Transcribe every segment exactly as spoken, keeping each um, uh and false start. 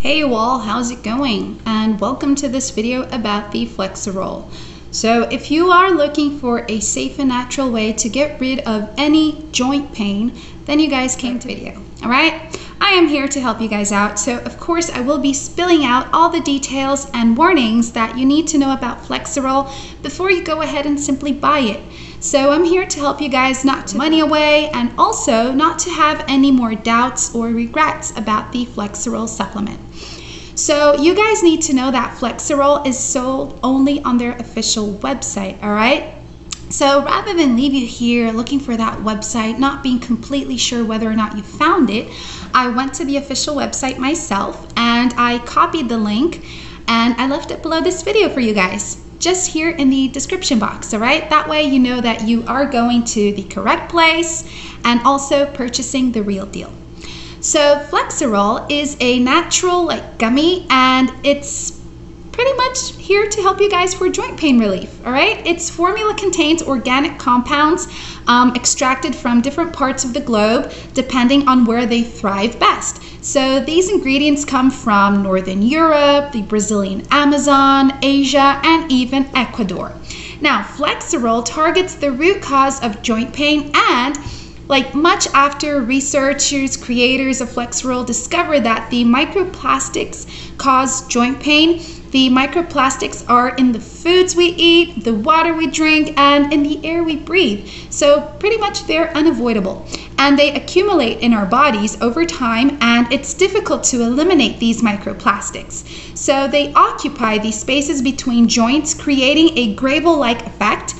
Hey you all, how's it going? And welcome to this video about the Flexorol. So if you are looking for a safe and natural way to get rid of any joint pain, then you guys came to the video, all right? I am here to help you guys out. So of course I will be spilling out all the details and warnings that you need to know about Flexorol before you go ahead and simply buy it. So I'm here to help you guys not to money away and also not to have any more doubts or regrets about the Flexorol supplement. So you guys need to know that Flexorol is sold only on their official website, all right? So rather than leave you here looking for that website, not being completely sure whether or not you found it, I went to the official website myself and I copied the link and I left it below this video for you guys, just here in the description box, all right? That way you know that you are going to the correct place and also purchasing the real deal. So Flexorol is a natural like gummy and it's pretty much here to help you guys for joint pain relief, all right? Its formula contains organic compounds um, extracted from different parts of the globe depending on where they thrive best. So these ingredients come from Northern Europe, the Brazilian Amazon, Asia, and even Ecuador. Now, Flexorol targets the root cause of joint pain and like much after researchers, creators of Flexorol discovered that the microplastics cause joint pain, the microplastics are in the foods we eat, the water we drink, and in the air we breathe. So pretty much they're unavoidable. And they accumulate in our bodies over time, and it's difficult to eliminate these microplastics. So they occupy the spaces between joints, creating a gravel-like effect.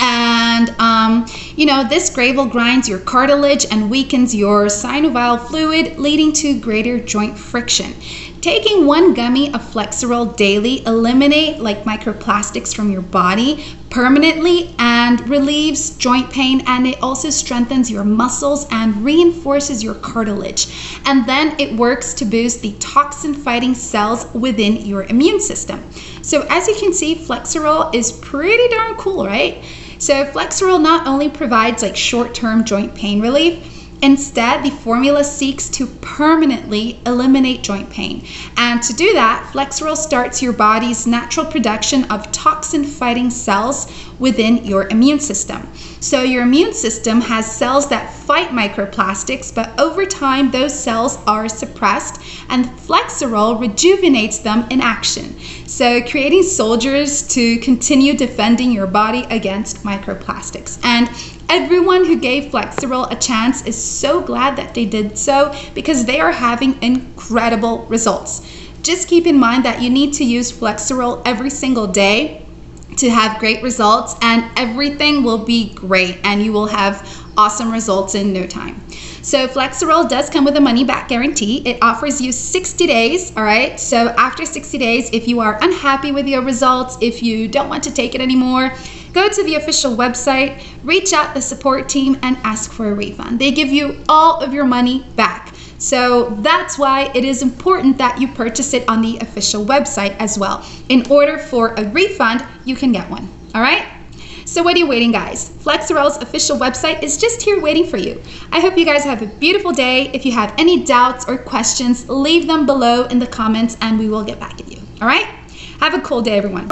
And, um, you know, this gravel grinds your cartilage and weakens your synovial fluid, leading to greater joint friction. Taking one gummy of Flexorol daily eliminate like microplastics from your body permanently and relieves joint pain, and it also strengthens your muscles and reinforces your cartilage. And then it works to boost the toxin fighting cells within your immune system. So as you can see, Flexorol is pretty darn cool, right? So Flexorol not only provides like short-term joint pain relief, instead, the formula seeks to permanently eliminate joint pain. And to do that, Flexorol starts your body's natural production of toxin-fighting cells within your immune system. So your immune system has cells that fight microplastics, but over time, those cells are suppressed, and Flexorol rejuvenates them in action. So creating soldiers to continue defending your body against microplastics. And everyone who gave Flexorol a chance is so glad that they did so because they are having incredible results. Just keep in mind that you need to use Flexorol every single day to have great results, and everything will be great and you will have awesome results in no time. So Flexorol does come with a money-back guarantee. It offers you sixty days, all right? So after sixty days, if you are unhappy with your results, if you don't want to take it anymore, go to the official website, reach out the support team, and ask for a refund. They give you all of your money back. So that's why it is important that you purchase it on the official website as well. In order for a refund, you can get one, all right? So what are you waiting, guys? Flexorol's official website is just here waiting for you. I hope you guys have a beautiful day. If you have any doubts or questions, leave them below in the comments and we will get back at you, all right? Have a cool day, everyone.